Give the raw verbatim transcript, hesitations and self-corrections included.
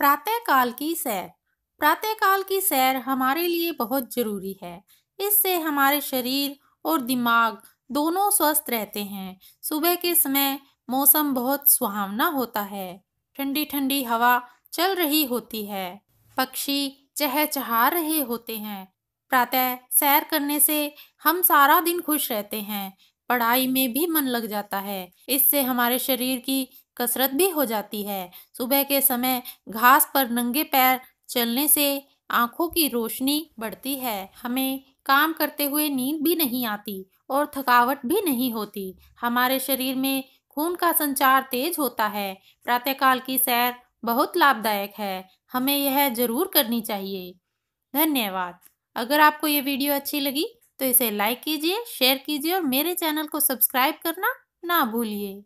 प्रातःकाल की सैर। प्रातःकाल की सैर हमारे लिए बहुत ज़रूरी है। इससे हमारे शरीर और दिमाग दोनों स्वस्थ रहते हैं। सुबह के समय मौसम बहुत सुहावना होता है, ठंडी ठंडी हवा चल रही होती है, पक्षी चहचहा रहे होते हैं। प्रातः सैर करने से हम सारा दिन खुश रहते हैं, पढ़ाई में भी मन लग जाता है। इससे हमारे शरीर की कसरत भी हो जाती है। सुबह के समय घास पर नंगे पैर चलने से आँखों की रोशनी बढ़ती है। हमें काम करते हुए नींद भी नहीं आती और थकावट भी नहीं होती। हमारे शरीर में खून का संचार तेज होता है। प्रातःकाल की सैर बहुत लाभदायक है, हमें यह जरूर करनी चाहिए। धन्यवाद। अगर आपको ये वीडियो अच्छी लगी तो इसे लाइक कीजिए, शेयर कीजिए और मेरे चैनल को सब्सक्राइब करना ना भूलिए।